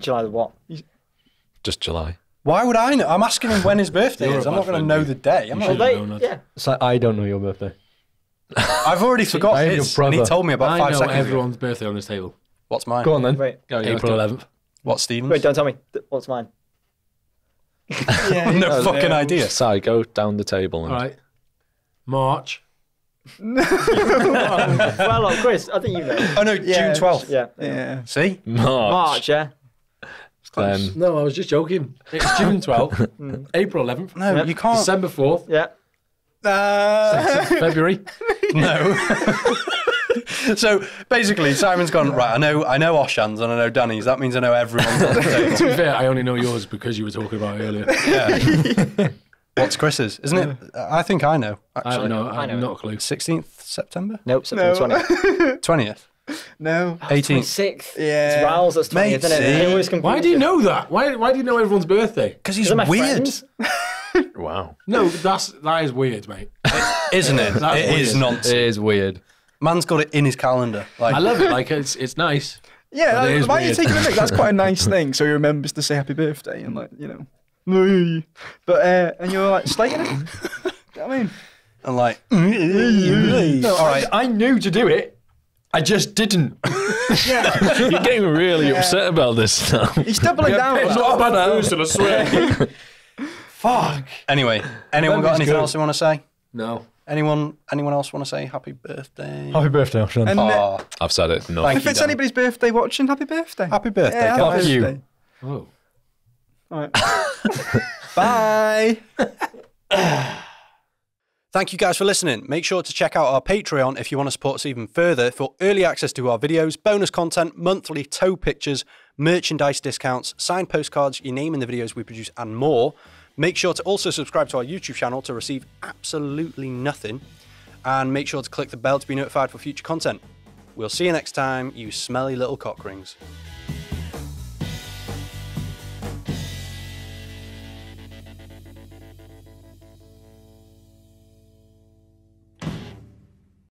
July the what? Just July. Why would I know? I'm asking him when his birthday is. I'm not going to know the day. I'm not going to know. Yeah. So I don't know your birthday. I've already forgot his. And he told me about 5 seconds ago. I know everyone's birthday on this table. What's mine? Go on then. Wait. Go, April 11th. What's Stephen's? Wait, don't tell me. What's mine? Yeah, no fucking idea. Sorry, go down the table. And... All right. March. Well, Chris, I think you know. Oh, no, yeah, June 12th. Yeah. See? March, yeah. No, I was just joking. It's June 12th, April 11th. No, you can't. December 4th. Yeah. February. No. So basically, Simon's gone, right, I know Oshan's and I know Danny's. That means I know everyone's on the table. To be fair, I only know yours because you were talking about it earlier. Yeah. What's Chris's? Isn't it? I think I know, actually. I don't know. I have not a clue. 16th September? Nope, September 20th. 20th? No. 18th. Yeah. It's Raoul's that's 20th, isn't it? Why do you know that? Why do you know everyone's birthday? Because he's weird. Wow. No, that is weird, mate. Isn't it? It is nonsense. It is weird. Man's got it in his calendar. Like, I love it. Like, it's nice. Yeah, why are you taking a look? That's quite a nice thing. So he remembers to say happy birthday and, like, you know. But, and you're like, slating it. You know what I mean? And like, no, all right. I knew to do it. I just didn't. Yeah. You're getting really upset about this now. He's doubling down. It's not a bad person, I swear. Fuck. Anyway, anyone got anything else they want to say? No. Anyone else want to say happy birthday? Happy birthday, Oshan. I've said it. No. If it's anybody's birthday watching, happy birthday. Happy birthday. Yeah, happy birthday. Oh. All right. Bye. Thank you guys for listening. Make sure to check out our Patreon if you want to support us even further for early access to our videos, bonus content, monthly toe pictures, merchandise discounts, signed postcards, your name in the videos we produce, and more. Make sure to also subscribe to our YouTube channel to receive absolutely nothing. And make sure to click the bell to be notified for future content. We'll see you next time, you smelly little cock rings.